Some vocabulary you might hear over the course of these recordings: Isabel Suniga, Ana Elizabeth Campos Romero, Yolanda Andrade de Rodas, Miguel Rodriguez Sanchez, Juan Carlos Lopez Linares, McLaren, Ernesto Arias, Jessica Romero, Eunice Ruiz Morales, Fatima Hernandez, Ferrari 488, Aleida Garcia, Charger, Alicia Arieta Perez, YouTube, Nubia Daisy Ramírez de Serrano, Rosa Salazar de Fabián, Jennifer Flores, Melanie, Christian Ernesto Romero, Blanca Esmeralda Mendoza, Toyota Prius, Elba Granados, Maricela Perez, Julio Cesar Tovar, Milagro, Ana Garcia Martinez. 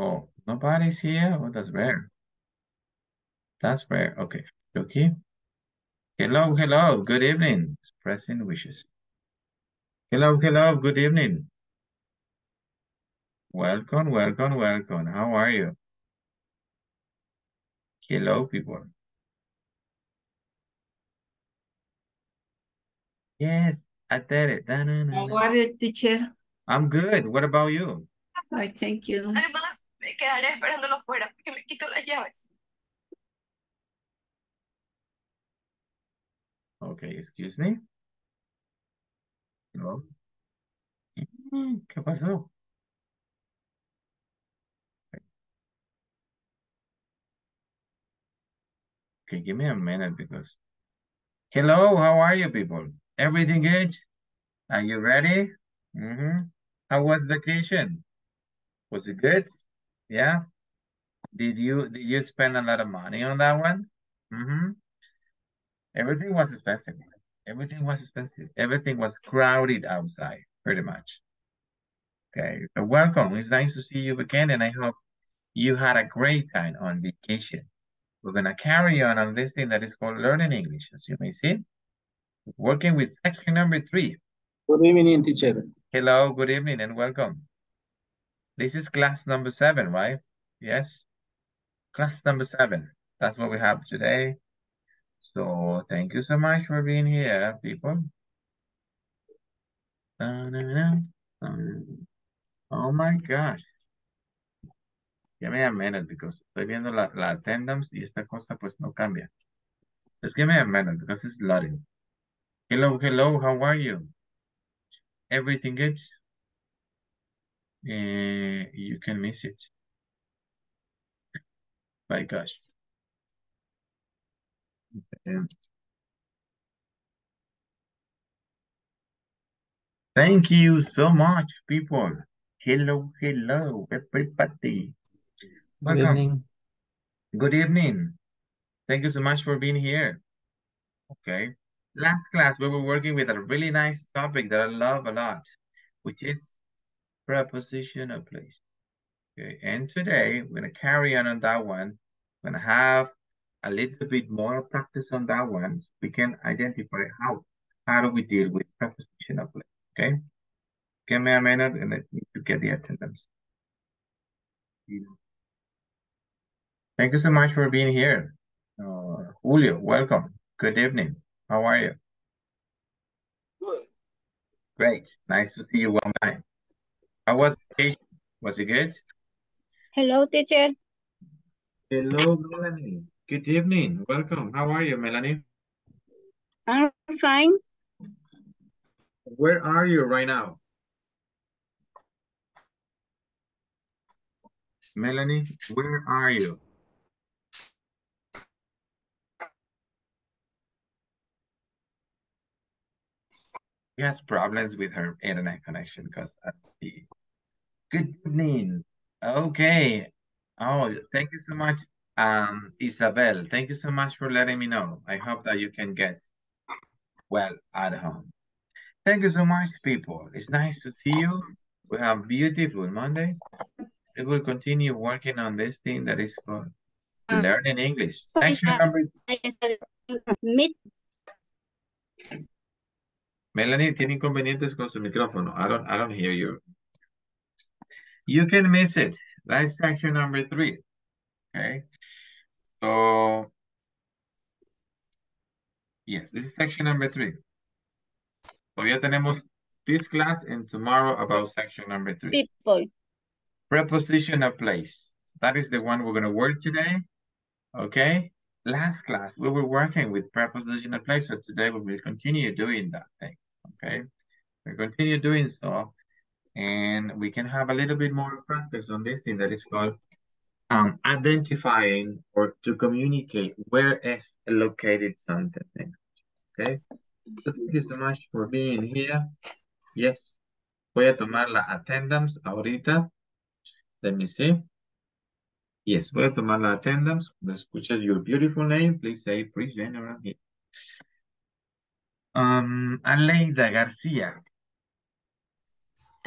Oh, nobody's here? Oh, that's rare. That's rare. Okay. Okay. Hello, hello. Good evening. Expressing wishes. Hello, hello. Good evening. Welcome, welcome, welcome. How are you? Hello, people. Yes, I did it. Da, na, na, na. How are you, teacher? I'm good. What about you? I thank you. Además, me quedaré esperándolo fuera porque me quito las llaves. Okay, excuse me. Hello. ¿Qué pasó? Okay, give me a minute because... Hello, how are you people? Everything good? Are you ready? How was vacation? Was it good? Yeah. Did you spend a lot of money on that one? Everything was expensive. Everything was expensive. Everything was crowded outside, pretty much. Okay, so welcome. It's nice to see you again, and I hope you had a great time on vacation. We're gonna carry on this thing that is called learning English, as you may see. Working with section number 3. Good evening, teacher. Hello, good evening, and welcome. This is class number 7, right? Yes, class number 7. That's what we have today. So thank you so much for being here, people. Oh my gosh. Give me a minute because estoy viendo la attendance y esta cosa pues no cambia. Just give me a minute because it's loading. Hello, hello, how are you? Everything good? You can miss it. My gosh. Thank you so much, people. Hello, hello, everybody. Welcome. Good evening. Good evening. Thank you so much for being here. Okay. Last class, we were working with a really nice topic that I love a lot, which is prepositional place. Okay. And today, we're going to carry on that one. We're going to have a little bit more practice on that one. We can identify how do we deal with prepositional place. Okay, give me a minute and let me get the attendance. Thank you so much for being here. Julio, welcome. Good evening. How are you? Good. Great. Nice to see you one time. How was vacation? Was it good? Hello, teacher. Hello, Melanie. Good evening. Welcome. How are you, Melanie? I'm fine. Where are you right now? Melanie, where are you? She has problems with her internet connection because I see. Good evening. Okay. Oh, thank you so much. Isabel, thank you so much for letting me know. I hope that you can get well at home. Thank you so much, people. It's nice to see you. We have a beautiful Monday. We will continue working on this thing that is called learning English. Section number... Melanie, tiene inconvenientes con su micrófono. I don't hear you. You can miss it. That's section number 3. Okay, so yes, this is section number 3. Todavía tenemos this class and tomorrow about section number 3. People. Prepositional place. That is the one we're going to work today. Okay, last class we were working with prepositional place, so today we will continue doing that thing. Okay, we'll continue doing so, and we can have a little bit more practice on this thing that is called identifying or to communicate where is located something. Okay, so thank you so much for being here. Yes, voy a tomar la attendance ahorita. Let me see. Yes, voy a tomar la attendance. Cuando escuchas your beautiful name, please say present around here. Aleida Garcia.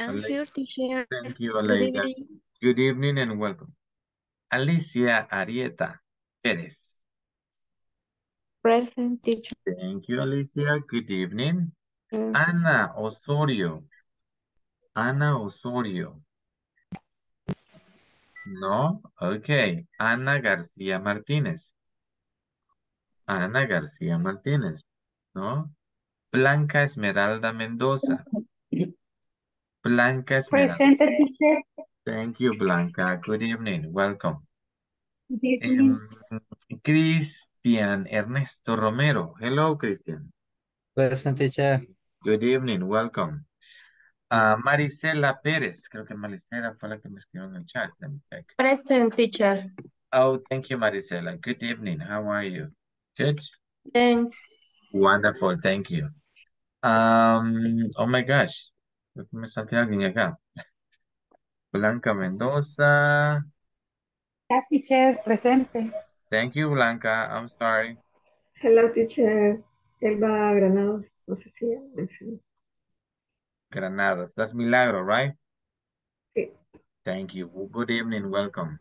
I'm here, teacher. Thank you, Aleida. Good evening and welcome. Alicia Arieta Perez. Present, teacher. Thank you, Alicia. Good evening. Ana Osorio. Ana Osorio. No? Okay. Ana Garcia Martinez. Ana Garcia Martinez. No? Blanca Esmeralda Mendoza. Blanca Esmeralda. Present, teacher. Thank you, Blanca. Good evening. Welcome. Good evening. Christian Ernesto Romero. Hello, Christian. Present, teacher. Good evening. Welcome. Maricela Perez. Creo que Maricela fue la que me escribió en el chat. Present, teacher. Oh, thank you, Maricela. Good evening. How are you? Good? Thanks. Wonderful. Thank you. Oh, my gosh. Creo que me salté alguien acá. Blanca Mendoza. Yes, teacher. Presente. Thank you, Blanca. I'm sorry. Hello, teacher. Elba Granados. No sé si mencioné. Granados. That's Milagro, right? Sí. Thank you. Good evening. Welcome.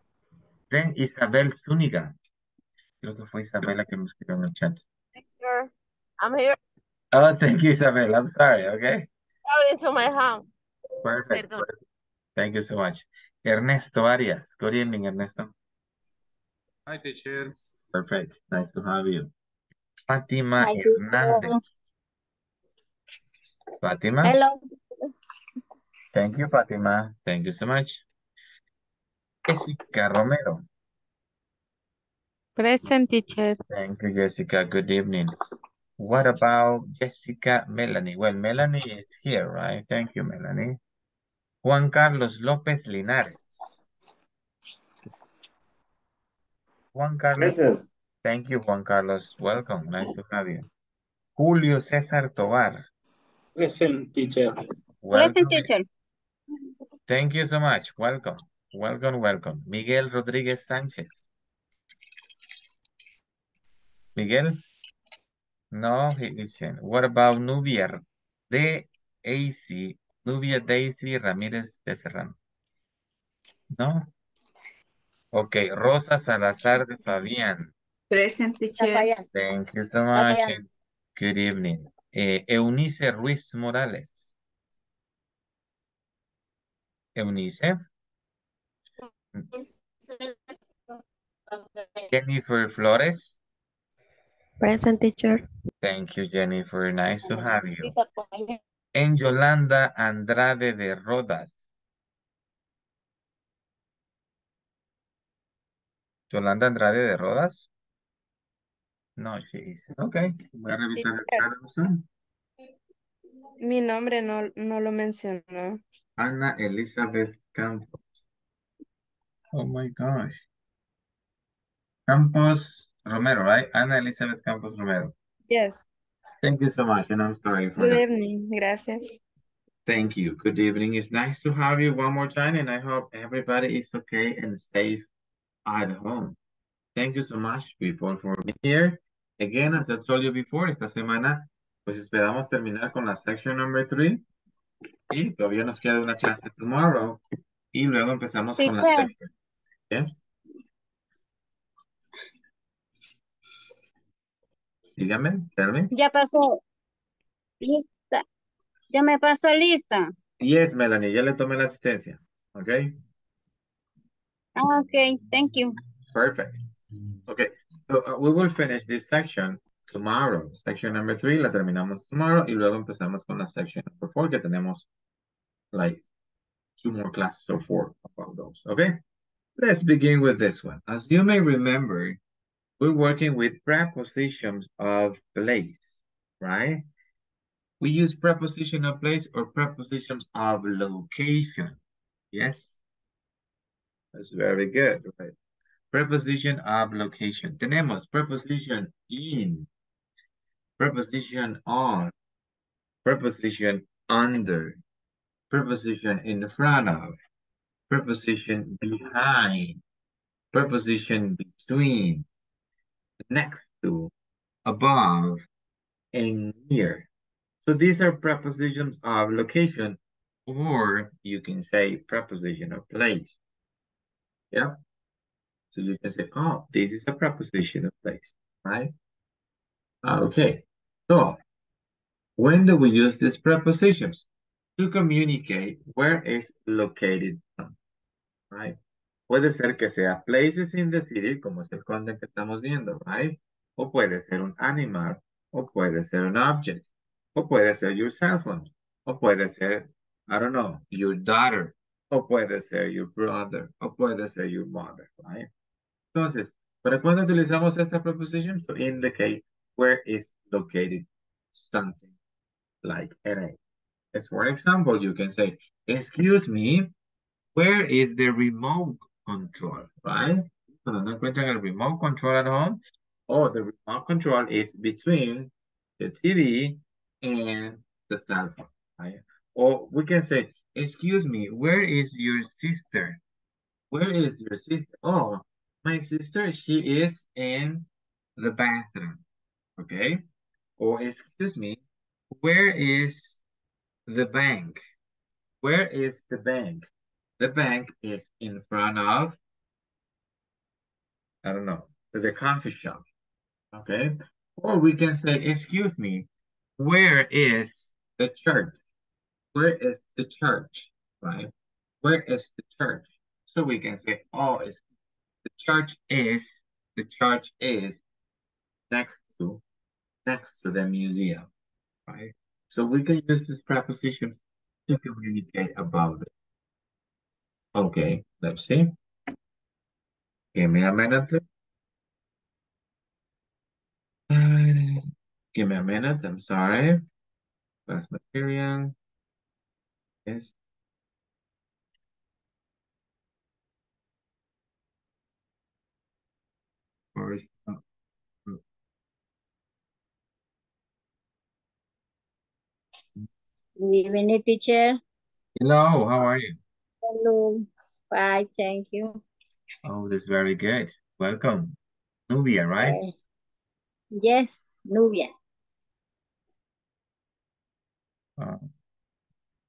Then Isabel Suniga. Creo que fue Isabel la que me escribió en el chat. Thank you. I'm here. Oh, thank you, Isabel. I'm sorry. Okay. Out into my home. Perfect. Perdón. Perfect. Thank you so much. Ernesto Arias. Good evening, Ernesto. Hi, teacher. Perfect. Nice to have you. Fatima Hernandez. Fatima. Hello. Thank you, Fatima. Thank you so much. Jessica Romero. Present, teacher. Thank you, Jessica. Good evening. What about Jessica Melanie? Well, Melanie is here, right? Thank you, Melanie. Juan Carlos Lopez Linares. Juan Carlos. Present. Thank you, Juan Carlos. Welcome. Nice to have you. Julio Cesar Tovar. Present, teacher. Welcome. Present, teacher. Thank you so much. Welcome. Welcome, welcome. Miguel Rodriguez Sanchez. Miguel? No, he isn't. What about Nubia Daisy? Nubia Daisy Ramírez de Serrano. No? Okay, Rosa Salazar de Fabián. Present, teacher. Thank you so much. Good evening. Eunice Ruiz Morales. Eunice. Jennifer Flores. Present, teacher. Thank you, Jennifer. Nice to have you. And Yolanda Andrade de Rodas. Yolanda Andrade de Rodas? No, she is. Okay. Voy a revisar el examen. Mi nombre no lo mencionó. Ana Elizabeth Campos. Oh my gosh. Campos Romero, right? Ana Elizabeth Campos Romero. Yes. Thank you so much, and I'm sorry for that. Good evening. Gracias. Thank you. Good evening. It's nice to have you one more time, and I hope everybody is okay and safe at home. Thank you so much, people, for being here. Again, as I told you before, esta semana, pues esperamos terminar con la section number 3. Y todavía nos queda una clase tomorrow. Y luego empezamos con la section. Yes. Dígame, Termin. Ya pasó. Lista. Ya me pasó lista. Yes, Melanie, ya le tomé la asistencia. Okay. Okay, thank you. Perfect. Okay, so we will finish this section tomorrow. Section number 3 la terminamos tomorrow y luego empezamos con la section number 4 que tenemos like 2 more classes or 4 about those. Okay, let's begin with this one. As you may remember, we're working with prepositions of place, right? We use preposition of place or prepositions of location. Yes, that's very good, right? Preposition of location. Tenemos preposition in, preposition on, preposition under, preposition in front of, preposition behind, preposition between, next to, above, and near. So these are prepositions of location, or you can say preposition of place. Yeah. So you can say, oh, this is a preposition of place, right? Okay. So when do we use these prepositions? To communicate where is located something, right? Puede ser que sea places in the city, como es el content que estamos viendo, right? O puede ser un animal, o puede ser un object, o puede ser your cell phone, o puede ser, I don't know, your daughter, o puede ser your brother, o puede ser your mother, right? Entonces, ¿para cuándo utilizamos esta preposición? To indicate where is located something, like an. As for example, you can say, excuse me, where is the remote control, right? Cuando no encuentran el remote control at home, oh, the remote control is between the TV and the cell phone, right? Or we can say, excuse me, where is your sister? Where is your sister? Oh, my sister, she is in the bathroom, okay? Or excuse me, where is the bank? Where is the bank? The bank is in front of, I don't know, the coffee shop. Okay? Or we can say, excuse me, where is the church? Where is the church? Right? Where is the church? So we can say, oh, the church is next to the museum. Right? So we can use these prepositions to communicate about it. Okay, let's see. Give me a minute, please. Give me a minute, I'm sorry. Class material. Yes. First. Good evening, teacher. Hello, how are you? Hello, fine, thank you. Oh, that's very good. Welcome. Nubia, right? Yes, Nubia.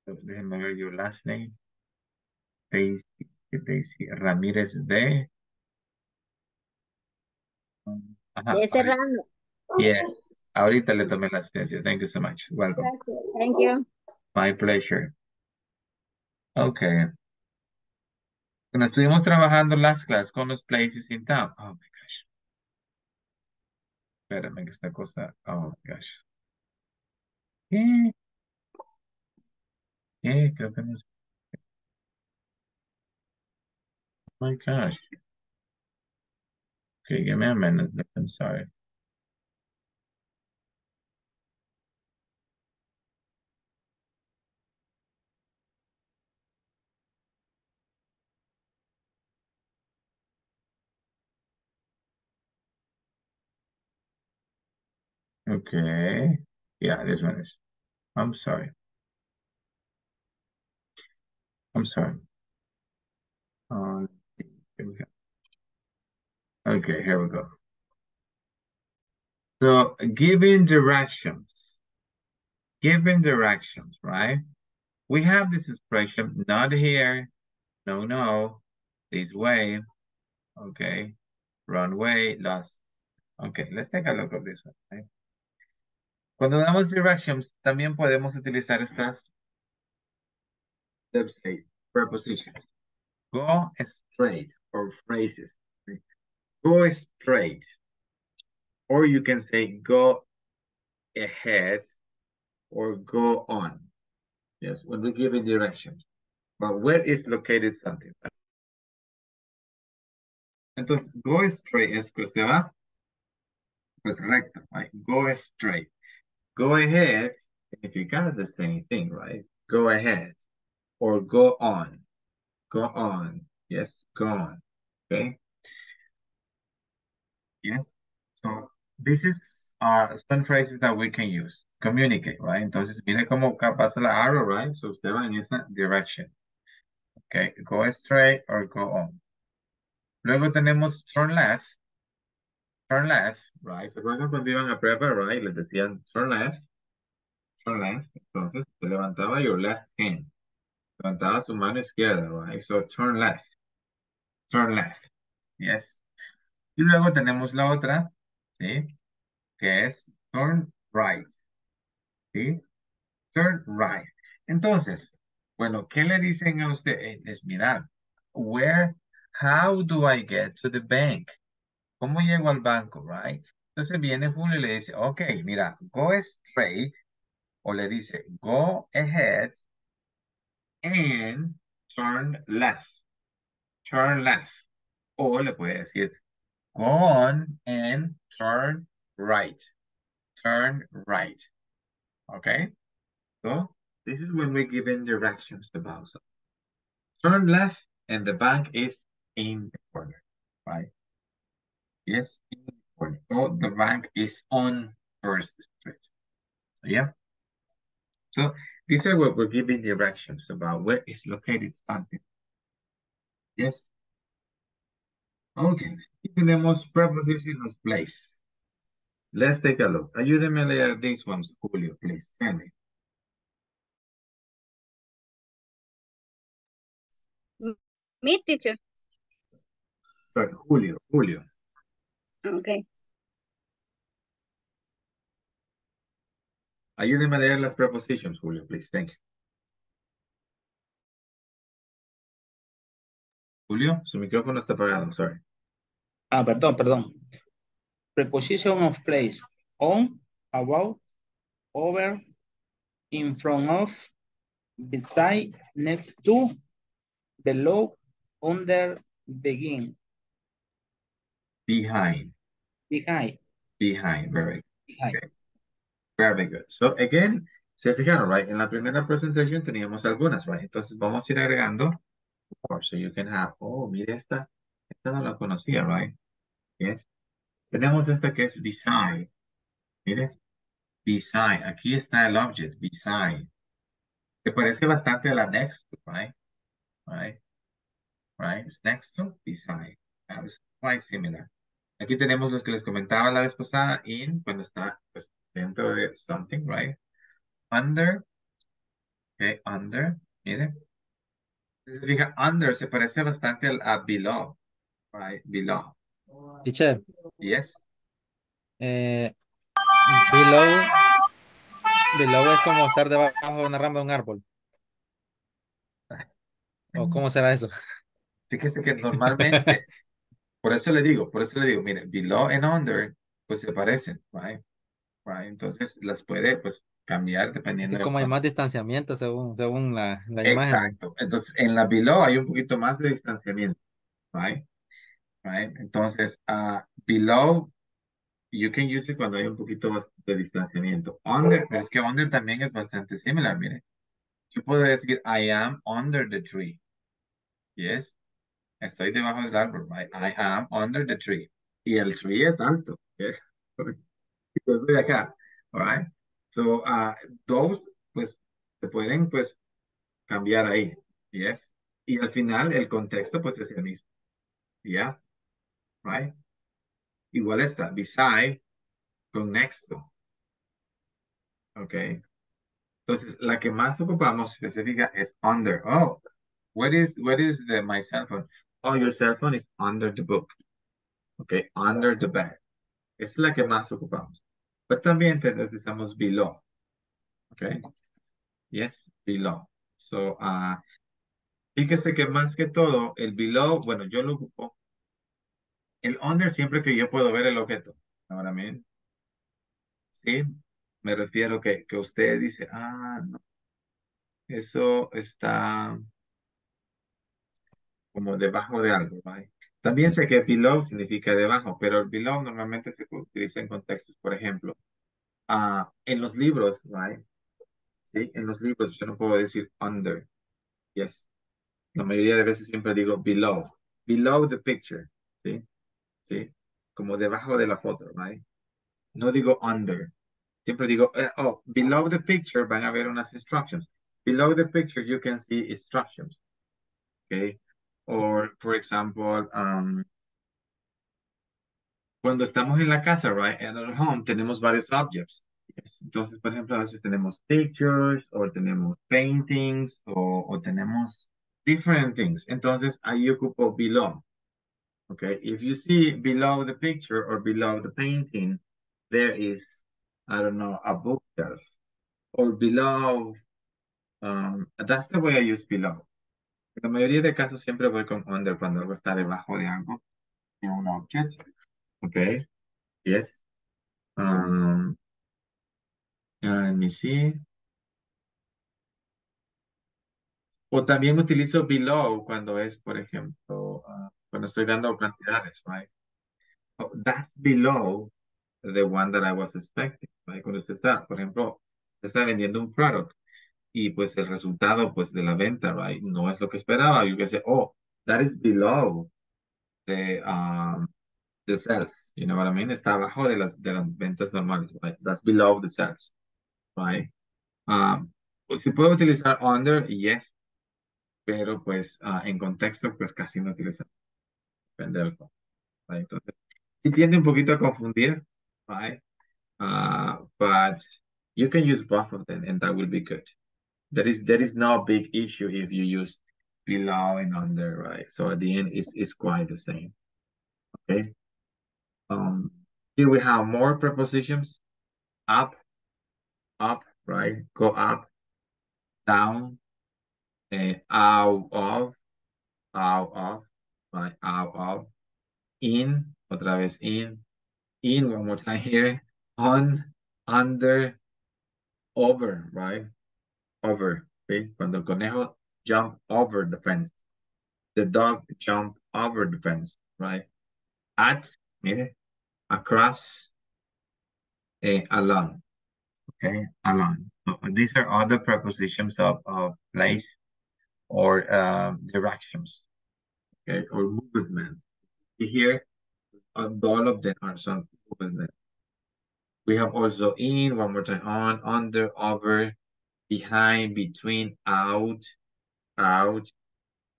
Déjenme ver your last name. Daisy Ramírez de... de Serrano. Yes, ahorita le tomé la asistencia. Thank you so much. Welcome. Gracias. Thank you. My pleasure. Okay. Nos estuvimos trabajando last class con los places in town. Oh, my gosh. Espérame que esta cosa... Oh, my gosh. ¿Qué? ¿Qué? Creo que no... Oh, my gosh. Okay, give me a minute. I'm sorry. Okay. Yeah, this one is. I'm sorry. I'm sorry. Here we go. Okay, here we go. So, giving directions, right? We have this expression, not here, no, this way, okay, wrong way, lost. Okay, let's take a look at this one, right? Cuando damos directions, también podemos utilizar estas prepositions. Go straight or phrases. Go straight. Or you can say go ahead or go on. Yes, when we give it directions. But where is located something? Entonces, go straight es que se va pues recto, right? Go straight. Go ahead significa the same thing, right? Go ahead or go on. Go on. Yes, go on. Okay. Yeah. So these are some phrases that we can use. Communicate, right? Entonces, mire cómo pasa la arrow, right? So usted va en esa direction. Okay. Go straight or go on. Luego tenemos turn left. Turn left, right? ¿Se acuerdan cuando iban a prepa, right? Les decían turn left, turn left. Entonces, se levantaba your left hand. Levantaba su mano izquierda, right? So, turn left. turn left. Yes. Y luego tenemos la otra, ¿sí? Que es turn right. ¿Sí? Turn right. Entonces, bueno, ¿qué le dicen a usted? Es mirar. Where, how do I get to the bank? ¿Cómo llego al banco, right? Entonces viene Julio y le dice, ok, mira, go straight, o le dice, go ahead and turn left. Turn left. O le puede decir, go on and turn right. Turn right. Okay? So, this is when we're given directions about something. Turn left and the bank is in the corner, right? Yes, in the corner. So, the bank is on First Street. Yeah? So, these are what we're giving directions about where is located something. Yes? Okay, y tenemos prepositions place. Let's take a look. Ayúdeme a leer these ones, Julio, please. Tell me. Me, teacher. Sorry, Julio, Julio. Okay. Ayúdeme a leer las prepositions, Julio, please. Thank you. Julio, su micrófono está apagado, I'm sorry. Ah, perdón, perdón. Preposition of place. On, about, over, in front of, beside, next to, below, under, begin. Behind. Behind. Behind, very good. Behind. Okay. Very good. So, again, se fijaron, right? En la primera presentación teníamos algunas, right? Entonces, vamos a ir agregando. So you can have, oh, mire esta, esta no la conocía, right? Yes. Tenemos esta que es beside. Mire, beside. Aquí está el object, beside. Se parece bastante a la next to, right? Right? Right? It's next to, beside. It's quite similar. Aquí tenemos los que les comentaba la vez pasada, in, cuando está pues, dentro de something, right? Under. Okay, under. Mire. Se fija, under se parece bastante a below, right? Below. Teacher. Yes. Below. Below es como estar debajo de una rama de un árbol. ¿O cómo será eso? Fíjese que normalmente, por eso le digo, miren, below and under, pues se parecen, right? Right. Entonces las puede, pues, cambiar dependiendo. Y como de hay más distanciamiento según la imagen. Exacto. Entonces, en la below hay un poquito más de distanciamiento. Right? Right? Entonces, below, you can use it cuando hay un poquito más de distanciamiento. Under, es que under también es bastante similar, mire. Yo puedo decir, I am under the tree. Yes. Estoy debajo del árbol, right? I am under the tree. Y el tree es alto. Yeah. Yo estoy acá. All right? So, those, pues, se pueden, pues, cambiar ahí, yes, y al final el contexto, pues, es el mismo, yeah, right, igual esta, beside, con next to, okay, entonces, la que más ocupamos, si se diga, es under, oh, what is my cell phone, oh, your cell phone is under the book, okay, under the bed, es la que más ocupamos. Pero también necesitamos below. Okay. Yes, below. So, fíjese que más que todo, el below, bueno, yo lo ocupo. El under siempre que yo puedo ver el objeto. Ahora bien. Sí, me refiero que usted dice, ah, no. Eso está como debajo de algo, ¿vale? También sé que below significa debajo, pero el below normalmente se utiliza en contextos, por ejemplo, en los libros, right? Sí, en los libros yo no puedo decir under. Yes. La mayoría de veces siempre digo below. Below the picture, ¿sí? Sí. Como debajo de la foto, right? No digo under. Siempre digo, oh, below the picture van a ver unas instructions. Below the picture you can see instructions. Okay. Or, for example, cuando estamos en la casa, right, and at home, tenemos varios objects. Yes. Entonces, por ejemplo, a veces tenemos pictures, o tenemos paintings, o tenemos different things. Entonces, ahí ocupo below. Okay, if you see below the picture or below the painting, there is, I don't know, a bookshelf, or below, that's the way I use below. En la mayoría de casos siempre voy con under cuando algo está debajo de algo, de un object. Okay, yes. Let me see. O también utilizo below cuando es, por ejemplo, cuando estoy dando cantidades, right? Oh, that's below the one that I was expecting, right? Cuando se está, por ejemplo, se está vendiendo un product y pues el resultado pues de la venta, right? No es lo que esperaba. You can say, oh, that is below the sales. You know what I mean? Está abajo de las ventas normales, right? That's below the sales, right? Pues si puedo utilizar under, yes. Pero pues en contexto pues casi no utilizamos. Right? Entonces, sí tiende un poquito a confundir, right? But you can use both of them and that will be good. There is no big issue if you use below and under, right? So at the end, it's quite the same, okay? Here we have more prepositions. Up, up, right? Go up, down, out of, right? Out of, in, otra vez in, one more time here, on, under, over, right? Over, okay? Cuando el conejo jump over the fence, the dog jump over the fence, right? At, mire, across, along, okay? Along. So these are all the prepositions of place or directions, okay? Or movement. Here, all of them are some movement. We have also in, one more time, on, under, over, behind, between, out, out.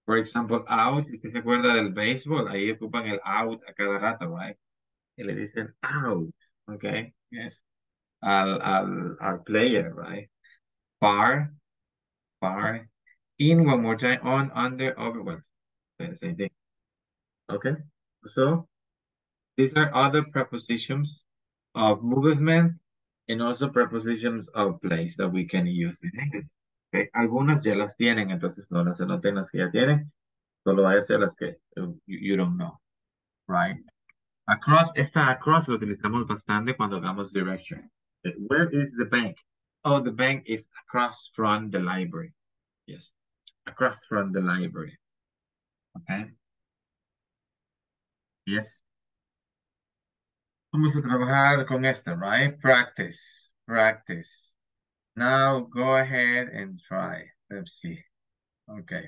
For example, out, si usted se acuerda del béisbol, ahí ocupan el out a cada rato, right? Y le dicen out, okay? Yes. Our player, right? Far, far. In, one more time, on, under, over, well, same thing. Okay, so these are other prepositions of movement and also prepositions of place that we can use in English. Okay, algunas ya las tienen, entonces no las anoten las que ya tienen, solo hay las que you don't know, right? Across, esta across lo utilizamos bastante cuando damos direction. Okay. Where is the bank? Oh, the bank is across from the library. Yes, across from the library. Okay. Yes. Vamos a trabajar con esta, right? Practice, practice. Now go ahead and try. Let's see. Okay.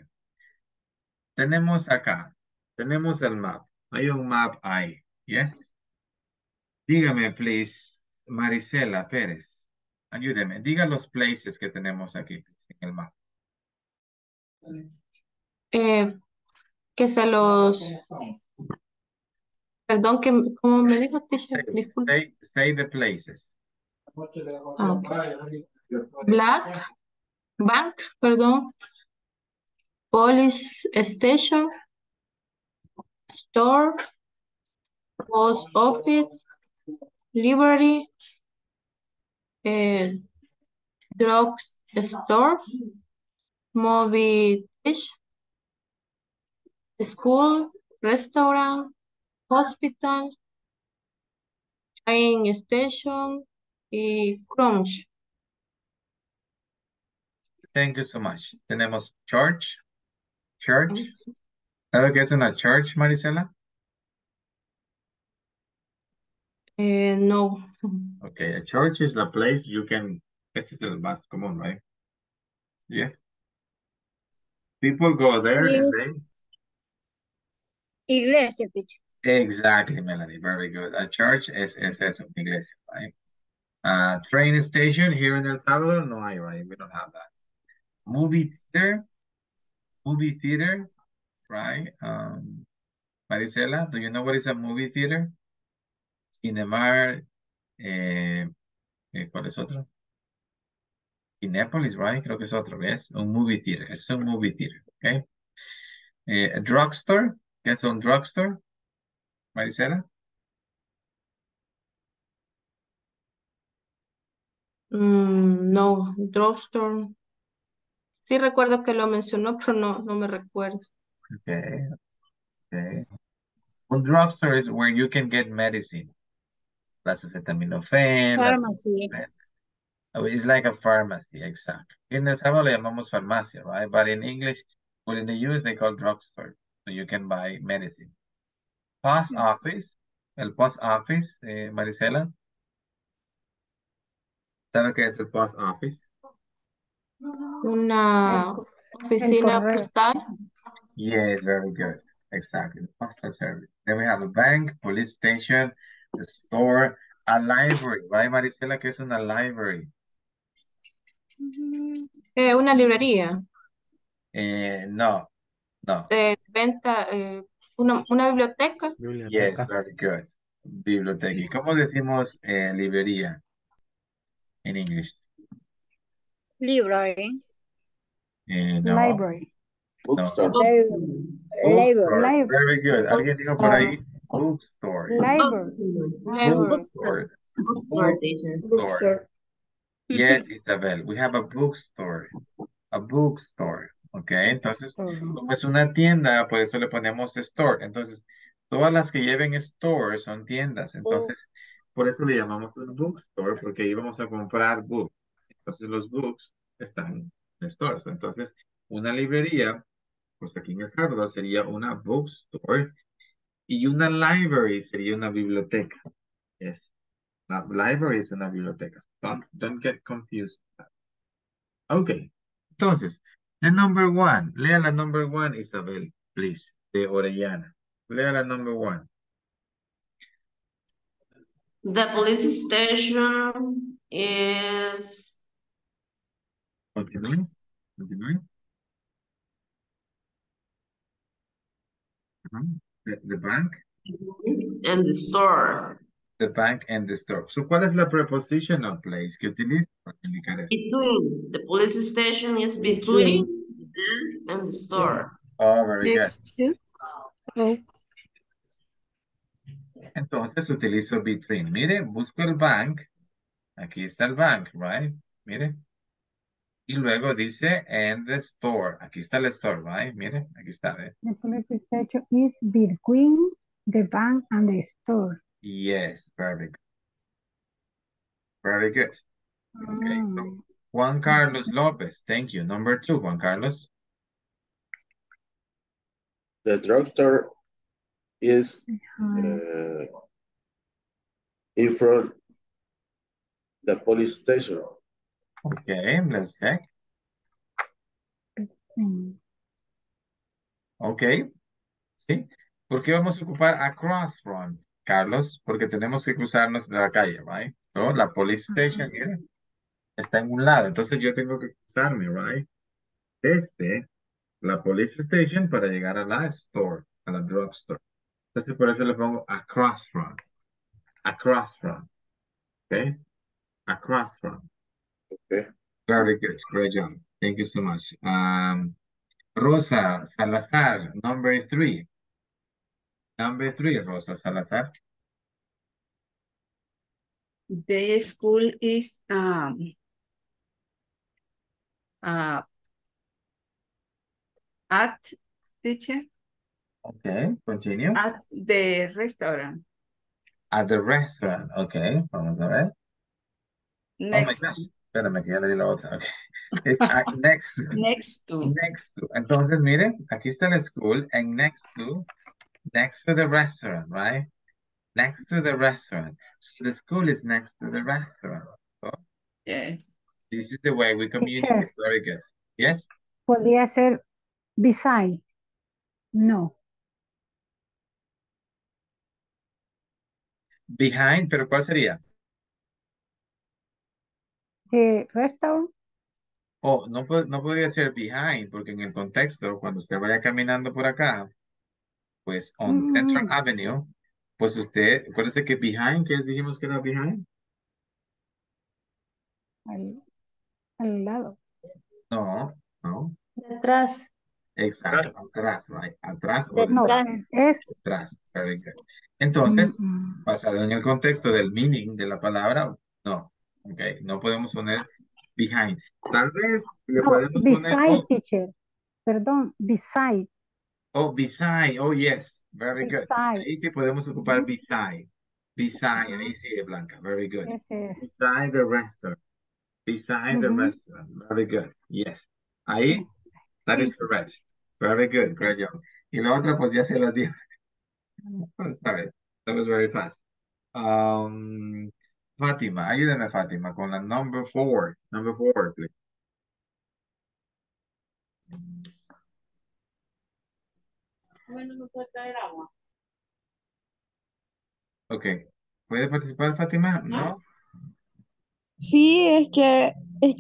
Tenemos acá. Tenemos el map. Hay un map ahí. Yes. Dígame, please, Maricela Pérez. Ayúdeme. Diga los places que tenemos aquí, please, en el map. Que se los... Perdón, que como me dijo, teacher, disculpe. Say the places. Okay. Black, bank, perdón. Police station. Store. Post office. Library. Drugs store. Movie dish. School. Restaurant. Hospital, train station, y crunch. Thank you so much. Tenemos church. Church. ¿Sabe qué es una church, Maricela? No. Okay, a church is a place you can... Este es el más común, right? Yes. People go there and they... Iglesia, teacher. Exactly, Melanie. Very good. A church is eso, iglesia, right? Train station here in El Salvador, no hay, right? We don't have that. Movie theater, right? Maricela, do you know what is a movie theater? Cinemar, ¿cuál es otro? Cinépolis, right? Creo que es otro, ¿ves? Un movie theater, es un movie theater, okay? A drugstore, ¿qué es un drugstore? Maricela? No, drugstore. Sí recuerdo que lo mencionó, pero no me recuerdo. Okay. Okay. Well, drugstore is where you can get medicine. That's acetaminofén. Pharmacy. It's like a pharmacy, exactly. In El Salvador le llamamos farmacia, right? But in English, well, in the U.S. they call drugstore. So you can buy medicine. Post office. El post office, Maricela. ¿Sabe qué es el post office? Una oficina postal. Yes, very good. Exactly. The postal service. Then we have a bank, police station, the store, a library. Right, Maricela, ¿qué es una library? Una librería. No, no. Venta, una biblioteca. Yes, very good. Biblioteca. ¿Y cómo decimos librería? In English. Library. No. Library. Bookstore. No. Bookstore. Very good. ¿Alguien dijo por ahí? Bookstore. Library. Bookstore. Bookstore. Yes, Isabel. We have a bookstore. A bookstore. Ok, entonces, como es una tienda, por eso le ponemos store. Entonces, todas las que lleven store son tiendas. Entonces, por eso le llamamos un bookstore, porque íbamos a comprar books. Entonces los books están en stores. Entonces una librería, pues aquí en El Salvador sería una bookstore y una library sería una biblioteca. Yes. La library es una biblioteca. Don't get confused. Ok. Entonces, the number one. Lea la number one, Isabel, please, de Orellana. Lea la number one. The police station is... Continue. Continue. The bank. And the store. The bank and the store. So, ¿cuál es la prepositional place que utilizo para indicar eso? Between. The police station is between the bank and the store. Oh, very good. Okay. Entonces utilizo between. Mire, busco el bank. Aquí está el bank, right? Mire. Y luego dice and the store. Aquí está el store, right? Mire, aquí está. ¿Eh? The police station is between the bank and the store. Yes, very good. Very good. Okay, so Juan Carlos Lopez. Thank you. Number two, Juan Carlos. The drugstore is in front of the police station. Okay, let's check. Okay, sí. ¿Por qué vamos a ocupar across from, Carlos? Porque tenemos que cruzarnos de la calle, right? ¿No? La police station está en un lado, entonces yo tengo que cruzarme, right? Desde la police station para llegar a la store, a la drugstore. Entonces por eso le pongo across from. Across from. Okay. Across from. Okay. Very good. Great job. Thank you so much. Rosa Salazar, number three. Number three, Rosa Salazar. The school is at teacher. Okay, continue. At the restaurant. At the restaurant, okay. Vamos a ver. Next. Oh my gosh. Espérame que ya le di la otra. Okay. It's next. Next to. Next to. Entonces, miren, aquí está el school and next to the restaurant, right? Next to the restaurant. So the school is next to the restaurant. So, yes. This is the way we communicate. Very good. Yes? Podría ser beside. No. Behind, pero ¿cuál sería? Restaurant. Oh, no podría ser behind, porque en el contexto, cuando usted vaya caminando por acá, pues on Central Avenue, pues usted, acuérdese que behind, ¿qué dijimos que era behind? Al lado. No, no. Detrás. Exacto, atrás, ¿no? Atrás. O no, es atrás. Entonces, basado en el contexto del meaning de la palabra, no. Ok, no podemos poner behind. Tal vez le podemos poner... Beside, teacher. Perdón, beside. Oh, beside. Oh, yes. Very good. Ahí sí podemos ocupar beside. Beside, ahí sí, Blanca. Very good. Beside the restaurant. Beside the restaurant. Very good. Yes. Ahí, that is correct. Very good. Great job. Y la otra, pues ya se la dio. Sorry. That was very fast. Fátima, ayúdame, Fátima, con la number 4. Number 4, please. Bueno, no puede traer agua. Ok. ¿Puede participar, Fátima? ¿No? Sí, es que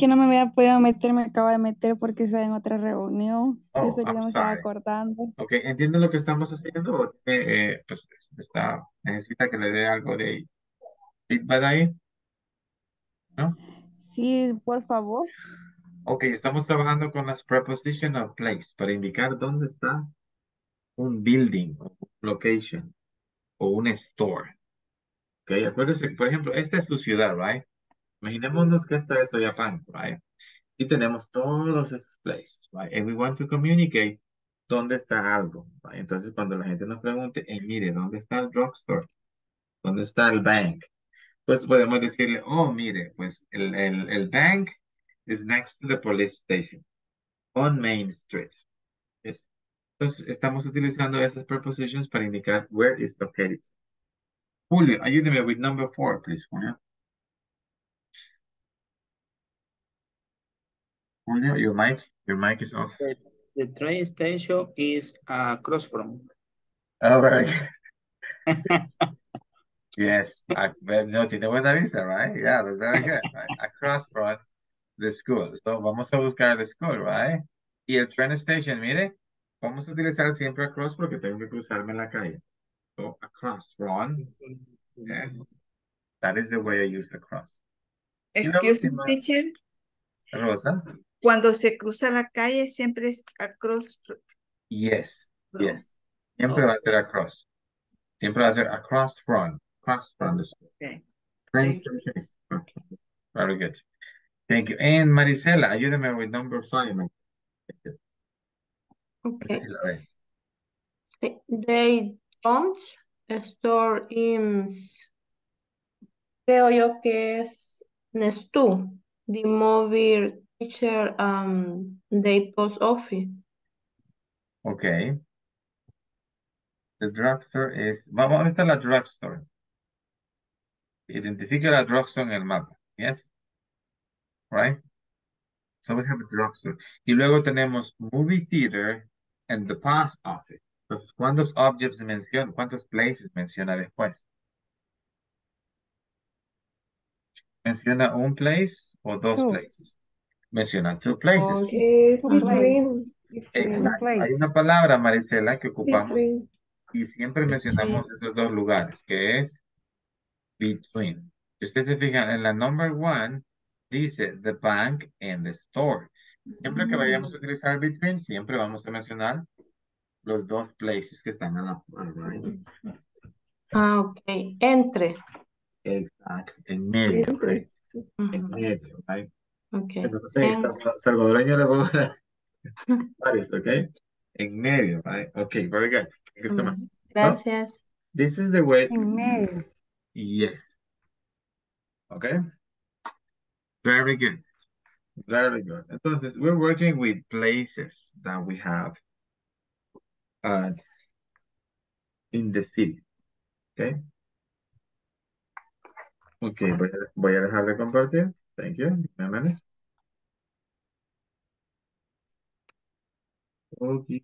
no me había podido meter, me acabo de meter porque estaba en otra reunión. Oh, eso que no me estaba acordando. Ok, ¿entiende lo que estamos haciendo? Pues necesita que le dé algo de feedback ahí, ¿no? Sí, por favor. Ok, estamos trabajando con las preposition of place para indicar dónde está un building, un location o un store. Ok, acuérdense, por ejemplo, esta es tu ciudad, right? Imaginémonos que esta es Oyapán, right? Y tenemos todos esos places, right? And we want to communicate dónde está algo, right? Entonces, cuando la gente nos pregunte, mire, ¿dónde está el drugstore? ¿Dónde está el bank? Pues podemos decirle, oh, mire, pues el bank is next to the police station on Main Street. Entonces, estamos utilizando esas prepositions para indicar where is located. Julio, ayúdeme with number 4, please, Julio. Julio, your mic is off. The train station is across from. All right. Yes, I've noticed the Buena Vista, right? Yeah, that's very good. Right? Across from the school. So vamos a buscar the school, right? Y el train station, mire, vamos a utilizar siempre across porque tengo que cruzarme en la calle. So across from. Yes. That is the way I use across. Excuse me, teacher. Rosa. Cuando se cruza la calle, siempre es across. Yes, yes. Siempre va a ser across. Siempre va a ser across from. Across from the school. Okay. Very good. Thank you. And Maricela, ayúdame with number 5. Okay. They don't store in... Creo yo que es Nestú. The mobile teacher, they post office. Okay. The drugstore is... ¿Dónde está la drugstore? Identifica la drugstore en el mapa. Yes? Right? So we have a drugstore. Y luego tenemos movie theater and the post office. Entonces, ¿cuántos objects menciona? ¿Cuántos places menciona después? Menciona un place o dos places. Menciona two places. Okay, hay una palabra, Maricela, que ocupamos y siempre mencionamos esos dos lugares, que es between. Si ustedes se fijan, en la number 1 dice the bank and the store. Siempre que vayamos a utilizar between, siempre vamos a mencionar los dos places que están a la par. Ah, ok. Entre. Exacto, en medio, right? En medio, right? Okay. Entonces, salvadoreño le vamos a dar varios, okay? En medio, right? Okay, very good. Thank you so much. Gracias. So, this is the way. En medio. Yes. Okay. Very good. Very good. Entonces, we're working with places that we have in the city, okay? Ok, voy a dejar de compartir. Thank you. Give me a minute. Okay. Okay.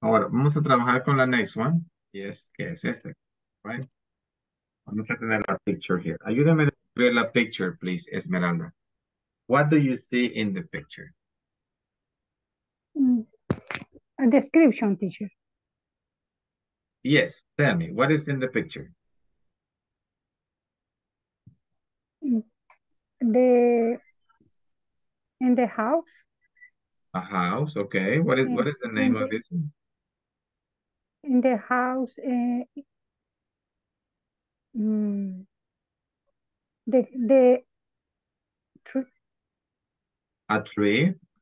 Ahora, vamos a trabajar con la next one. Yes, que es este. Right? Vamos a tener la picture here. Ayúdame ver la picture, please, Esmeralda. What do you see in the picture? A description, teacher. Yes, tell me, what is in the picture? In the house. A house, okay. What is the name of this one? In the house, the tree.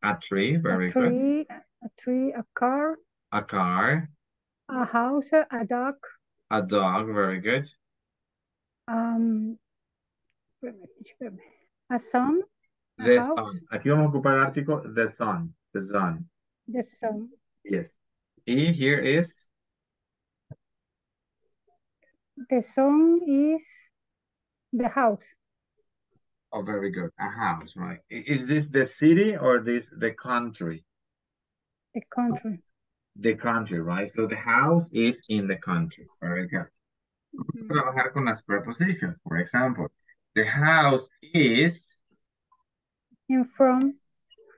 A tree, very good. A tree, a car, a house, a dog, very good. A sun. The sun. Aquí vamos a ocupar el artículo the sun. The sun. The sun. Yes. Y here is. The sun is the house. Oh, very good. A house, right? Is this the city or this the country? The country. The country, right? So the house is in the country. Very good. Mm-hmm. Trabajar con las preposiciones. For example, the house is. In front.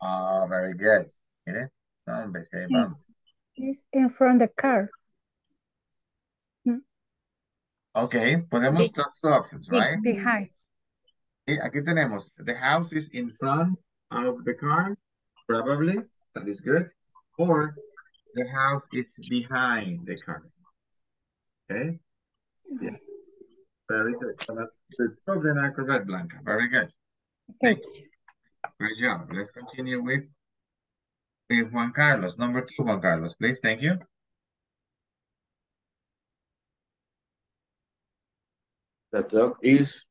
Oh, very good. Mire, it's in front of the car. Okay, podemos just options, right? Behind. Aquí tenemos, the house is in front of the car, probably, that is good. Or, the house is behind the car. Okay? Yes. Very good. The children are correct, Blanca. Very good. Thank you. Great job. Let's continue with Juan Carlos. Number 2, Juan Carlos, please. Thank you. The dog is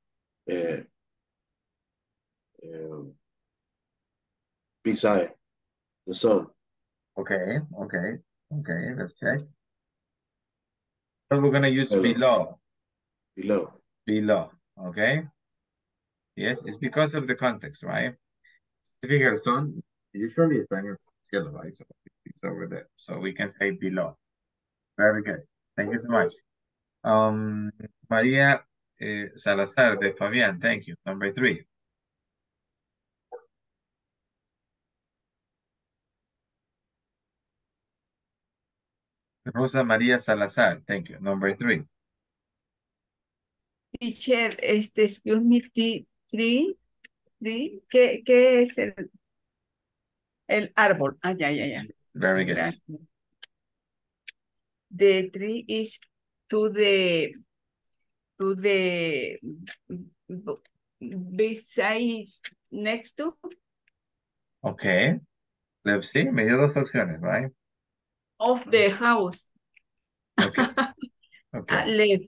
beside the sun. Okay, okay, okay. Let's check. So we're gonna use below. Below. Below. Okay. Yes, it's because of the context, right? Figures on usually it's on scale, right? So it's over there. So we can say below. Very good. Thank you so much. Maria Salazar de Fabián, thank you. Number 3. Rosa Maria Salazar, thank you. Number 3. Teacher, excuse me, three. ¿Qué es el árbol? Ah, ya. Very good. Gracias. The tree is to the besides next to. Okay. Let's see. Me dio 2 opciones, right? Of the house. Okay. Okay. At left.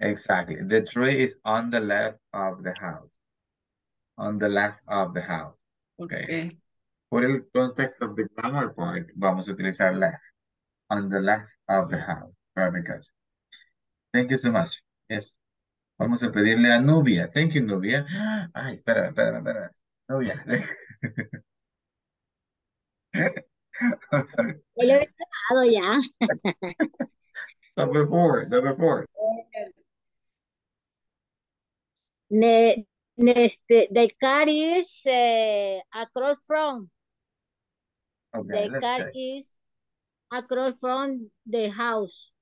Exactly. The tree is on the left of the house. On the left of the house. Okay. Okay. For el context of the grammar part, vamos a utilizar left. On the left of the house. Very good. Thank you so much. Yes. Vamos a pedirle a Nubia. Thank you, Nubia. Ay, espera. Nubia. Yo lo he grabado ya. Number 4. The car is across from. Okay, the car is across from the house.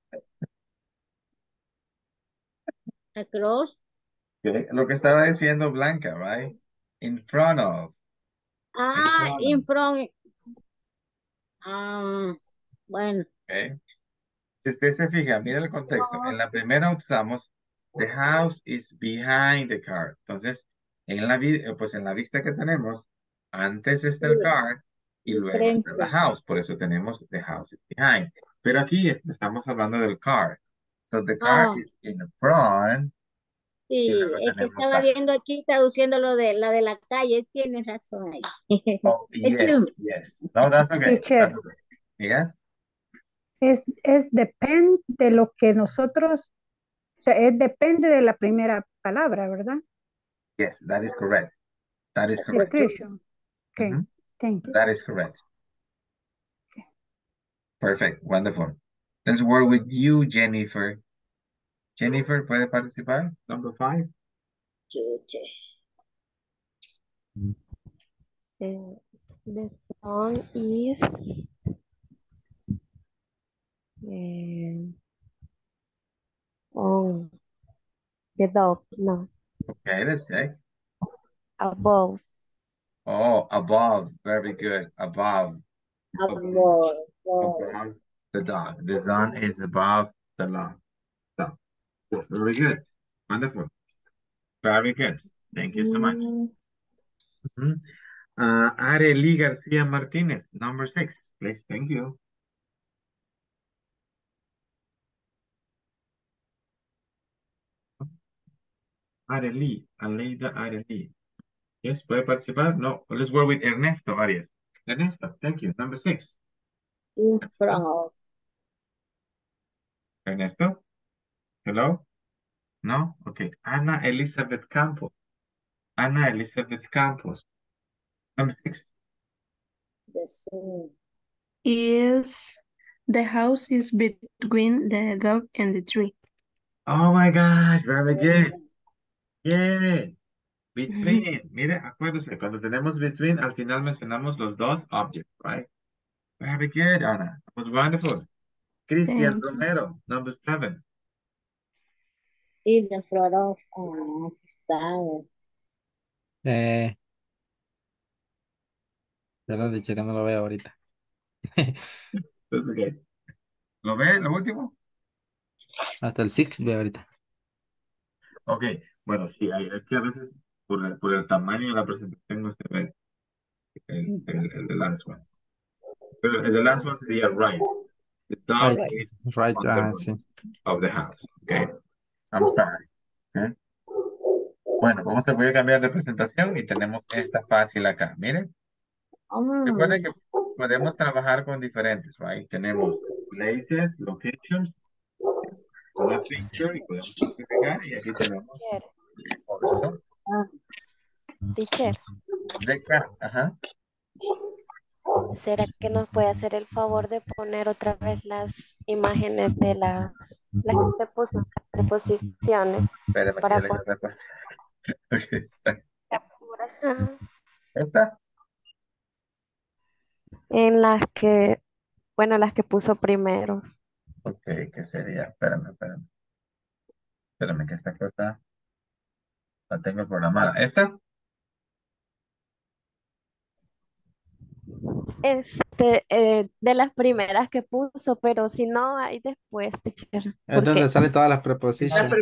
Across. Okay. Lo que estaba diciendo Blanca, right? In front of. Ah, in front. Bueno. Okay. Si usted se fija, mira el contexto. No. En la primera usamos the house is behind the car. Entonces, en la vista que tenemos, antes está el car y luego está la house. Por eso tenemos the house is behind. Pero aquí estamos hablando del car. So the car is in front. Sí, es que estaba viendo aquí traduciendo lo de la calle. Tienes razón ahí. Oh, yes. No, that's okay. That's okay. ¿Digas? Es depende de lo que nosotros, o sea, es depende de la primera palabra, ¿verdad? Yes, that is correct. That is correct. Okay, thank you. That is correct. Okay. Perfect, wonderful. Let's work with you, Jennifer. Jennifer, ¿puede participar? Number 5. The song is Oh, the dog, no. Okay, let's check. Above. Oh, above. Very good. Above. Above. Above the dog. The sun is above the law. So, that's really good. Wonderful. Very good. Thank you so much. Mm-hmm. Arely Garcia Martinez, number 6, please. Thank you. Arely, Aleida Arely. Yes, puede participar. No, let's work with Ernesto Arias. Ernesto, thank you. Number 6. In France. Ernesto? Hello? No? Okay. Ana Elizabeth Campos. Ana Elizabeth Campos. Number 6. The same. Is the house is between the dog and the tree. Oh my gosh, very good. Yeah. Between. Mire, acuérdese, cuando tenemos between, al final mencionamos los dos objects, right? Very good, Ana. It was wonderful. Christian Romero, number 7. In the front of ya lo dije que no lo veo ahorita. Okay. ¿Lo ve? ¿Lo último? Hasta el 6 ve ahorita. Ok, bueno, sí, es que a veces por el tamaño de la presentación no se ve el last one. Pero el last one sería right. The dog is right of the house. Okay. I'm sorry. Okay. Bueno, voy a cambiar de presentación y tenemos esta fácil acá. Miren. Recuerden que podemos trabajar con diferentes, right? Tenemos places, locations, una picture y podemos simplificar y aquí tenemos. Teacher. Deca, ajá. ¿Será que nos puede hacer el favor de poner otra vez las imágenes de las que usted puso, las posiciones? Espérame, para poner... Okay, ¿Esta? En las que, bueno, las que puso primeros. Ok, ¿qué sería? Espérame. Espérame que esta cosa la tengo programada. ¿Esta? De las primeras que puso, pero si no, ahí después, teacher. Es donde salen todas las preposiciones.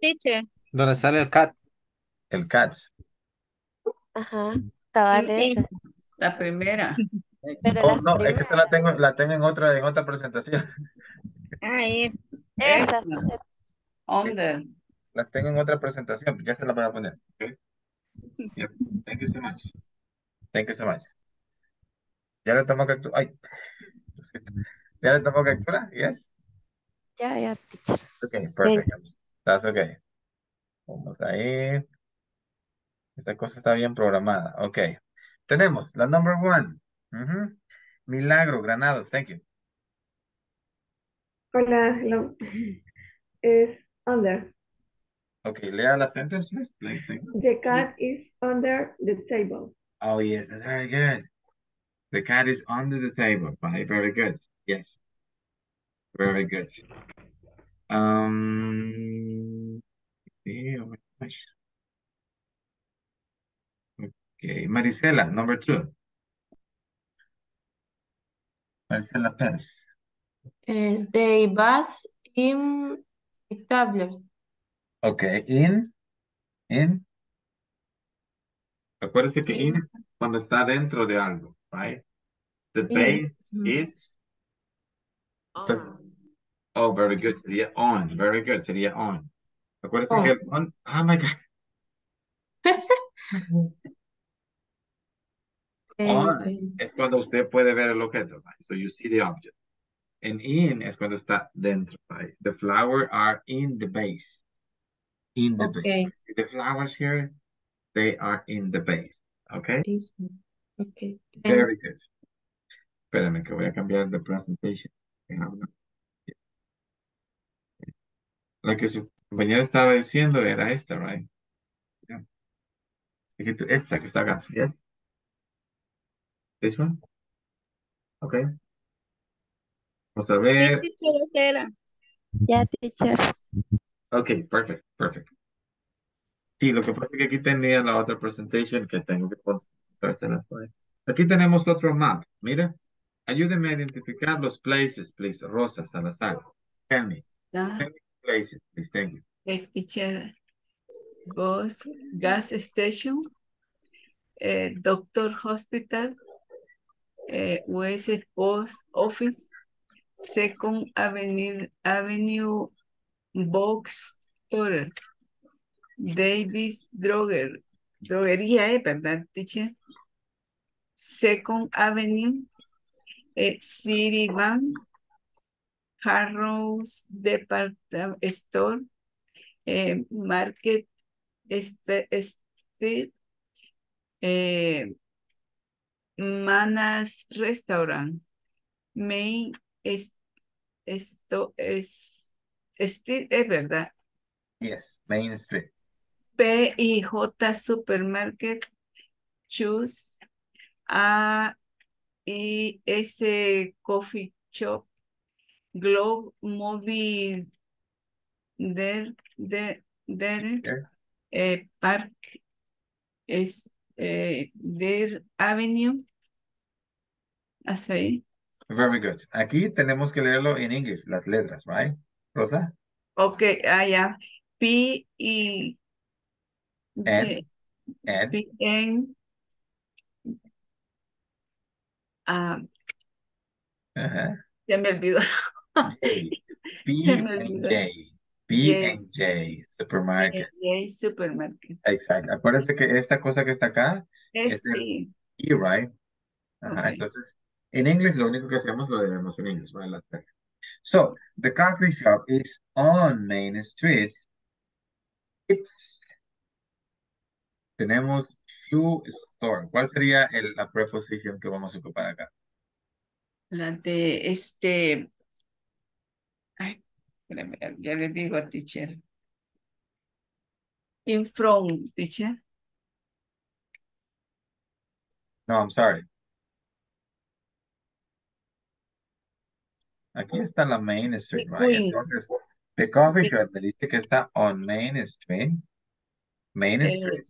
Teacher. Donde sale el cat. El cat. Ajá. La primera. Oh, no, es que esta la tengo en otra presentación. Ah, es. Esa. ¿Dónde? Las tengo en otra presentación, ya se la voy a poner. Okay. Yep. Thank you so much. Thank you so much. ¿Ya le tomó captura? Ay. ¿Ya le tomó captura? Yes. Ya. Okay, perfect. Bien. That's okay. Vamos ahí. Esta cosa está bien programada. Ok. Tenemos la number 1. Milagro Granados. Thank you. Hola. Hello. Is under. Ok. Lea la sentence, please. The cat is under the table. Oh, yes. Very good. The cat is under the table. Very good. Yes. Very good. Oh, my gosh. Okay, Maricela, number 2. Maricela Perez. They bus in the table. Okay, in. Acuérdense que in cuando está dentro de algo, right? The base is. Entonces, oh, very good. Sería on. Very good. Sería on. Acuérdense que el on. Oh my God. On es cuando usted puede ver el objeto, right? So you see the object. And in es cuando está dentro, right? The flowers are in the vase. In the vase. See the flowers here? They are in the vase. Okay? Okay. Very good. Espérame que voy a cambiar the presentation. La que su compañero estaba diciendo era esta, right? Yeah. Esta que está acá, ¿yes? This one? Okay. Vamos a ver. Ya, teacher. Ok, perfect, perfect. Sí, lo que pasa es que aquí tenía la otra presentación que tengo que ponérsela. Aquí tenemos otro map. Mira, ayúdeme a identificar los places, please. Rosa Salazar. Tell me. Tell me places, please. Thank you. Okay, teacher. Gas station, doctor hospital, U.S. post office, Second Avenue box store, Davis droguería, ¿verdad, teacher? Second Avenue, City Bank, Harrods Department Store, Market Street, Manas Restaurant, Main Street, ¿es verdad? Yes, Main Street. P y J Supermarket, Choose, A y S Coffee Shop, Globe Movie There, Park es There Avenue. Así. Very good. Aquí tenemos que leerlo en inglés, las letras, right? Rosa. Okay, yeah. P y N. P N. Se me olvidó. B&J Supermarket. B&J Supermarket. Exacto. Acuérdense que esta cosa que está acá es el E, right? Ajá, okay. Entonces, en inglés lo único que hacemos lo debemos en inglés, right? So, the coffee shop is on Main Street. It's... Tenemos shoe store. ¿Cuál sería la preposición que vamos a ocupar acá? La de Ay, ya le digo, teacher. In from, teacher. No, I'm sorry. Aquí está la Main Street, right? Entonces, the coffee shop me dice que está on Main Street. Main Street.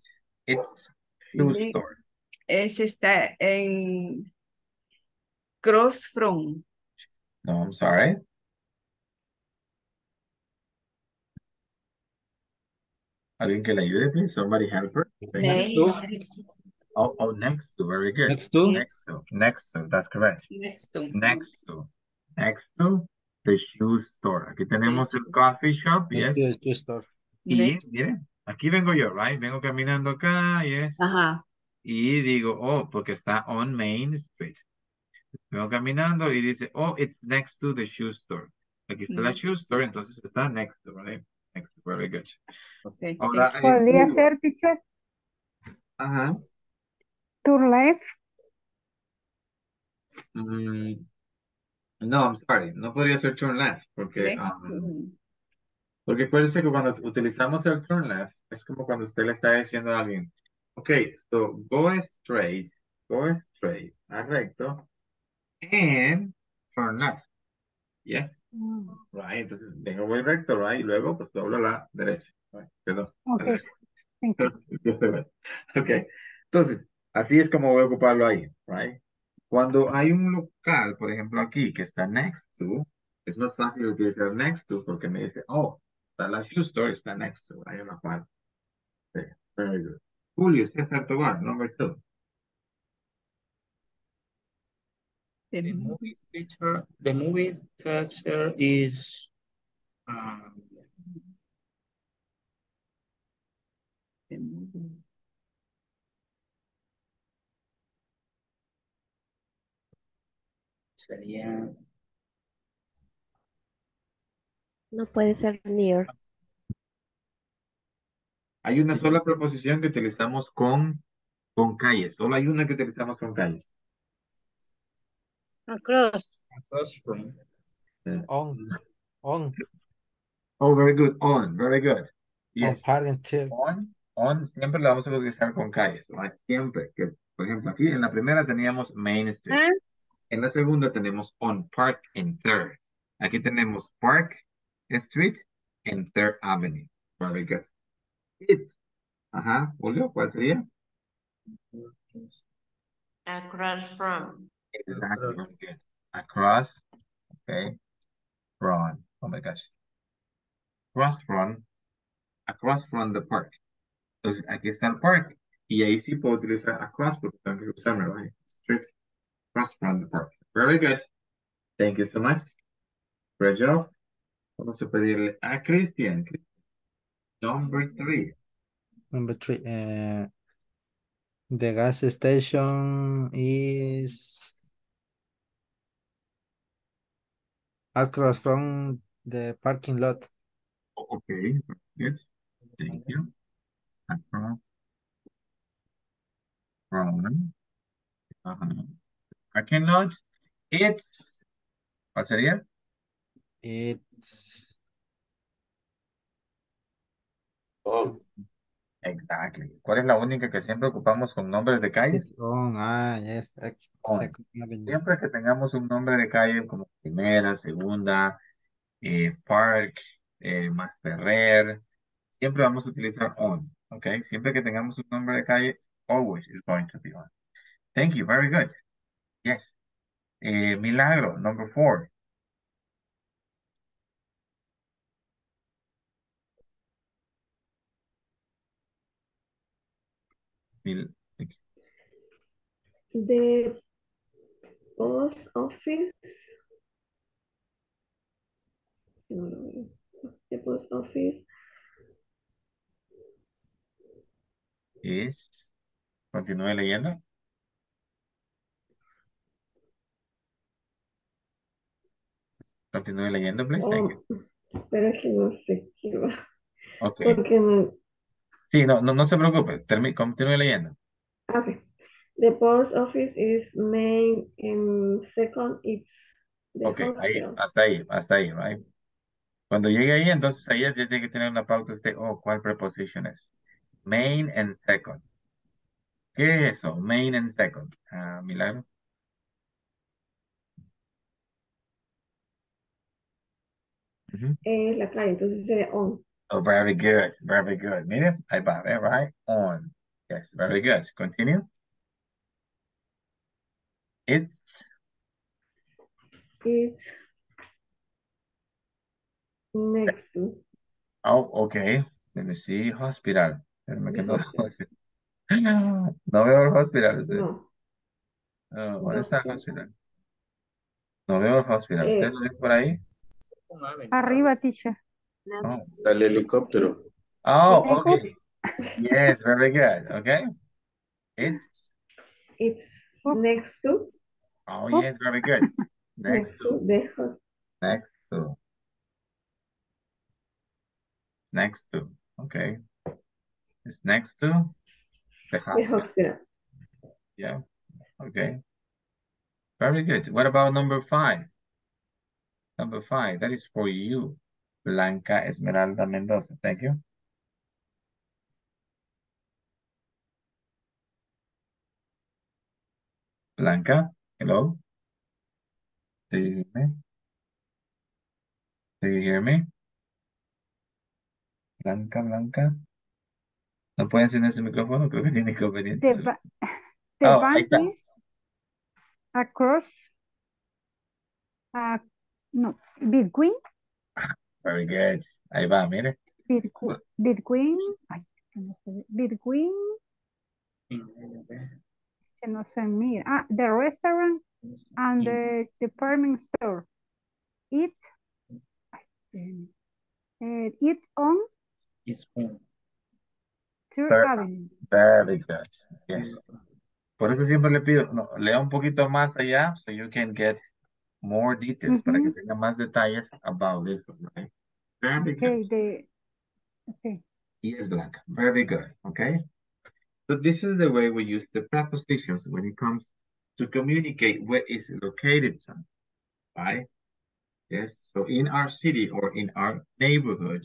It's shoe store. Ese está en cross from. No, I'm sorry. ¿Alguien que le ayude, please? Somebody help her. Next to. Oh, next to. Very good. Next to. Next to. Next to. That's correct. Next to. Next to. Next to the shoe store. Aquí tenemos el coffee shop. Yes. Next to the store. Y, miren, aquí vengo yo, right? Vengo caminando acá, yes. Ajá. Y digo, oh, porque está on Main Street. Vengo caminando y dice, oh, it's next to the shoe store. Aquí está la shoe store, entonces está next to, right? Very good. Okay. Hola, ¿podría ser, teacher? Ajá. Turn left. No, I'm sorry. No podría ser turn left porque porque acuérdense que cuando utilizamos el turn left es como cuando usted le está diciendo a alguien, okay, so go straight, recto, and turn left. Yes. Right, entonces vengo muy recto, right, y luego pues doblo la derecha, right. Perdón. Okay. Okay, entonces así es como voy a ocuparlo ahí, right. Cuando hay un local, por ejemplo aquí, que está next to, es más fácil utilizar next to porque me dice, oh, está la shoe store, está next to, hay una parte. Very good. Julio Cesar Tovar, number 2. The movie teacher is the movie. Sería no puede ser near. Hay una sola preposición que utilizamos con calles. Solo hay una que utilizamos con calles. Across from. On. Oh, very good. On, very good. Yes. On, siempre la vamos a utilizar con calles, ¿no? Siempre. Que, por ejemplo, aquí en la primera teníamos Main Street. En la segunda tenemos on Park and Third. Aquí tenemos Park Street and Third Avenue. Very good. It. Ajá, Julio, ¿cuál sería? Across from. Exactly. Across. Okay. From. Oh my gosh. Across from the park. Entonces, aquí está el park. Y ahí sí puedo utilizar across porque tengo que usarme, right? Street. Across from the park. Very good. Thank you so much. Great job. Vamos a pedirle a Christian. Number 3. Number 3. The gas station is across from the parking lot. Okay. Good. Thank you. Across from parking lot. It's. ¿Cuál sería? It's. Oh. Exactly. ¿Cuál es la única que siempre ocupamos con nombres de calles? On, yes. Siempre que tengamos un nombre de calle como primera, segunda, park, más ferrer, siempre vamos a utilizar on. Okay. Siempre que tengamos un nombre de calle, always is going to be on. Thank you. Very good. Yes. Milagro, number 4. The post office. The post office is. Continúe leyendo. Continúe leyendo, please. Pero es que no sé qué va. Okay. Porque no. Sí, no se preocupe. Continúe leyendo. Okay. The post office is main and second it's the okay, ahí, hasta ahí, right? Cuando llegue ahí, entonces ahí ya tiene que tener una pauta usted, ¿cuál preposición es? Main and second. ¿Qué es eso? Main and second. Milagro. Es la clave, entonces sería on. Oh, very good, very good. Miren, ahí va, right? On. Yes, very good. Continue. It's next to. Oh, okay. Let me see. Hospital. No veo el hospital. Is it? No. ¿Dónde está el hospital? No veo el hospital. ¿Usted lo ve por ahí? Arriba, teacher. No. Está el helicóptero. Oh, okay. Yes, very good. Okay. It's next to. Oh, yes, very good. Next to. Okay. It's next to the hospital. Yeah. Okay. Very good. What about number 5? Number 5. That is for you, Blanca Esmeralda Mendoza. Thank you. Blanca, hello. Do you hear me? Blanca. ¿No puede encender su micrófono? Creo que tiene que venir. The bank is across. No, between. Very good. Ahí va, mire. Between. Que no se mira. The restaurant and the department store. It on. It's on. Very good. Yes. Por eso siempre le pido, lea un poquito más allá, so you can get more details, para que tenga más detalles about this, right? Very good. Okay. Yes, Blanca. Very good. Okay. So this is the way we use the prepositions when it comes to communicate where is located something, right? Yes, so in our city or in our neighborhood,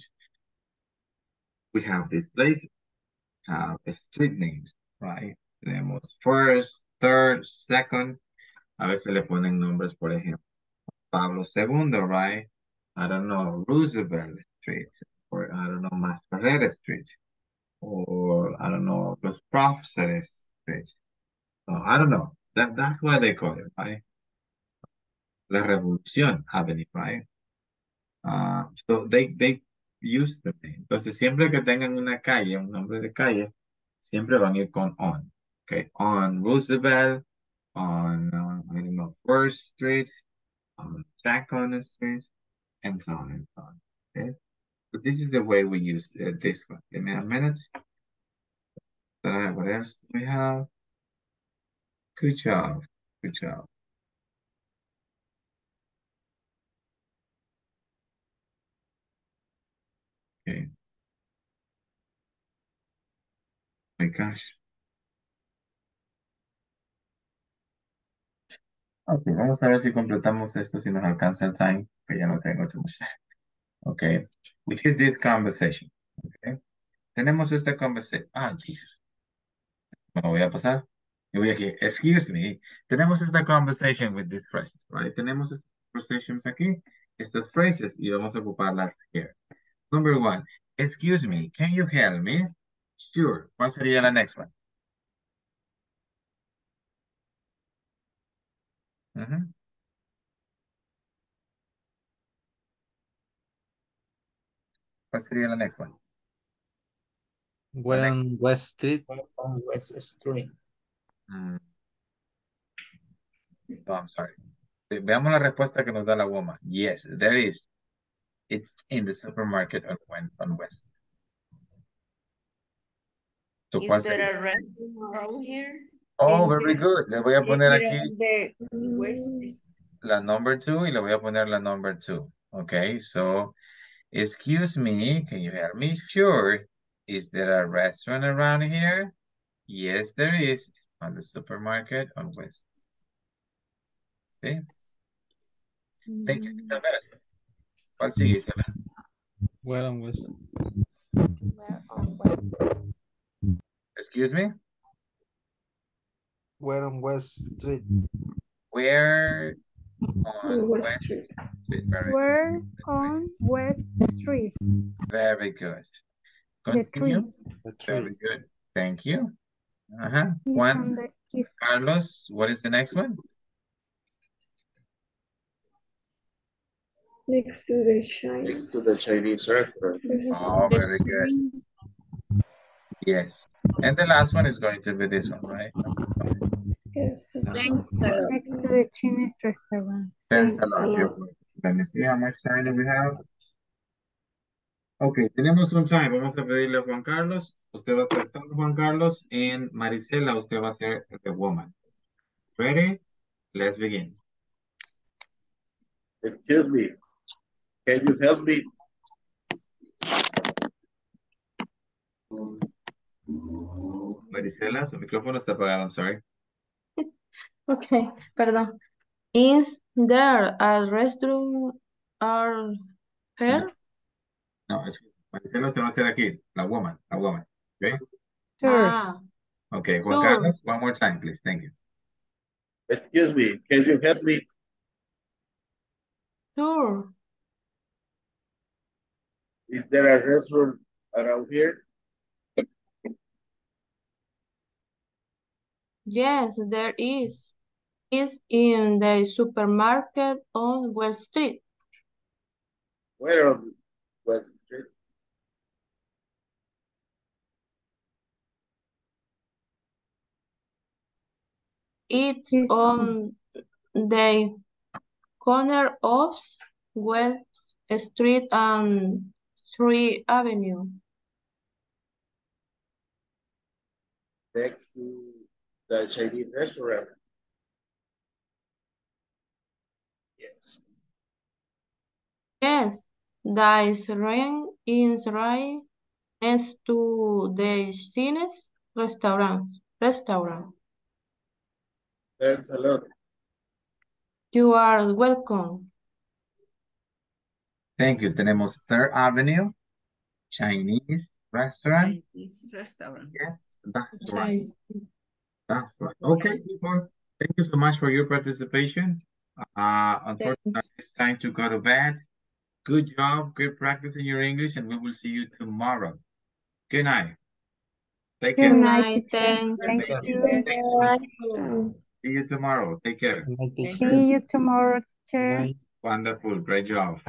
we have this place, street names, right? Tenemos first, third, second, A veces le ponen nombres, por ejemplo, Pablo II, right? I don't know, Roosevelt Street, or I don't know, Mascarera Street, or I don't know, Los Profesores Street. So, I don't know. That's why they call it, right? La Revolución Avenue, right? So they use the name. Entonces, siempre que tengan una calle, un nombre de calle, siempre van a ir con on. Okay, on Roosevelt, on, I don't know, First Street, on Second Street, and so on and so on. Okay, so this is the way we use this one. Give me a minute. What else do we have? Good job. Good job. Okay. My gosh. Ok, vamos a ver si completamos esto, si nos alcanza el time, que ya no tengo too much time. Ok, which is this conversation. Okay. Tenemos esta conversación. Ah, Jesus. Me lo voy a pasar. Y voy aquí, excuse me. Tenemos esta conversation with these phrases, right? Tenemos estas conversations aquí, estas phrases, y vamos a ocuparlas here. Number one, excuse me, can you help me? Sure. ¿Cuál sería la next one? What sería la next one? Well, West Street. On West Street. Oh, I'm sorry. Veamos la respuesta que nos da la woman. Yes, there is. It's in the supermarket on West. So, is there a restaurant around here? Oh, very good. Le voy a poner aquí la number 2 y le voy a poner la number 2. Okay, so, excuse me, can you hear me? Sure. Is there a restaurant around here? Yes, there is. It's on the supermarket on West. ¿Sí? Thank you, Isabel. ¿Cuál sigue, Isabel? Where on West? Where on West? Excuse me? Where on West Street? Where on West Street? Where on West Street? Very good. Continue. Very good. Thank you. Juan Carlos, what is the next one? Next to the Chinese. Next to the Chinese restaurant. Oh, very good. Yes. And the last one is going to be this one, right? Thanks, sir. Next to the Chinese restaurant. Thanks a lot. Let me see how much time do we have. Okay, tenemos un time. Vamos a pedirle a Juan Carlos. Usted va a estar Juan Carlos. And Maricela, usted va a ser the woman. Ready? Let's begin. Excuse me. Can you help me? Maricela, su micrófono está apagado, I'm sorry. Okay, perdón. Is there a restroom or here? No, es Maricela, usted va a ser aquí, la woman, okay? Sure. Ah. Okay, Juan Carlos, one more time, please, thank you. Excuse me, can you help me? Sure. Is there a restaurant around here? Yes, there is. It's in the supermarket on West Street. Where on West Street? It's on the corner of West Street and 3rd Avenue. Next to the Chinese restaurant. Yes. Yes, there is rain inside next to the Chinese restaurant. Thanks a lot. You are welcome. Thank you. Tenemos 3rd Avenue, Chinese restaurant. Chinese restaurant. Yes, that's right. That's right. Okay, people. Thank you so much for your participation. Unfortunately, it's time to go to bed. Good job, great practice in your English, and we will see you tomorrow. Good night. Take care. Good night. Thanks. Thank you. See you tomorrow. Take care. See you tomorrow, teacher. Wonderful. Great job.